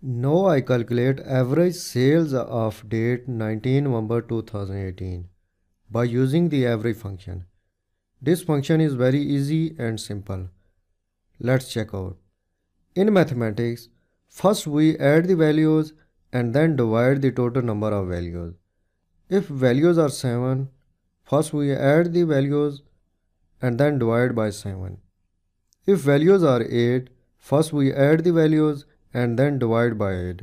Now I calculate average sales of date 19 November 2018 by using the average function. This function is very easy and simple. Let's check out. In mathematics, first we add the values and then divide the total number of values. If values are 7, first we add the values and then divide by 7. If values are 8, first we add the values and then divide by 8.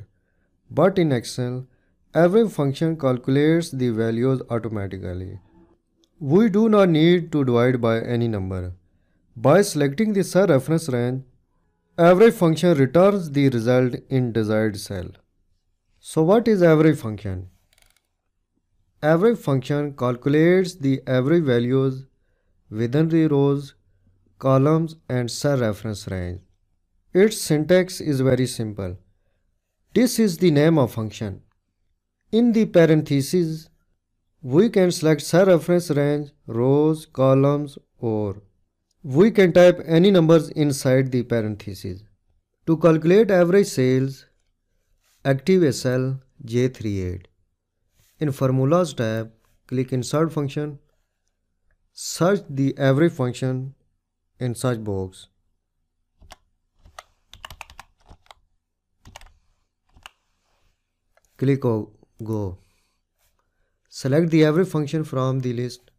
But in Excel, every function calculates the values automatically. We do not need to divide by any number. By selecting the cell reference range, average function returns the result in desired cell. So what is average function? Average function calculates the average values within the rows, columns and cell reference range. Its syntax is very simple. This is the name of function. In the parentheses, we can select cell reference range, rows, columns, or we can type any numbers inside the parentheses. To calculate average sales, active a cell J38. In Formulas tab, click Insert function. Search the average function in search box. Click Go. Select the average function from the list.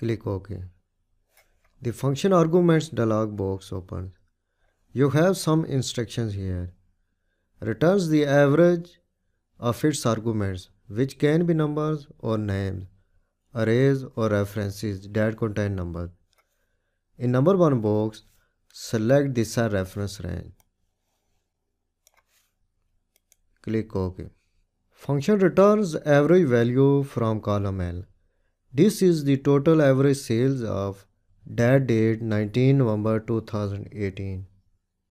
Click OK. The function arguments dialog box opens. You have some instructions here. Returns the average of its arguments, which can be numbers or names, arrays or references that contain numbers. In number 1 box, select the cell reference range. Click OK. Function returns average value from column L. This is the total average sales of that date 19 November 2018.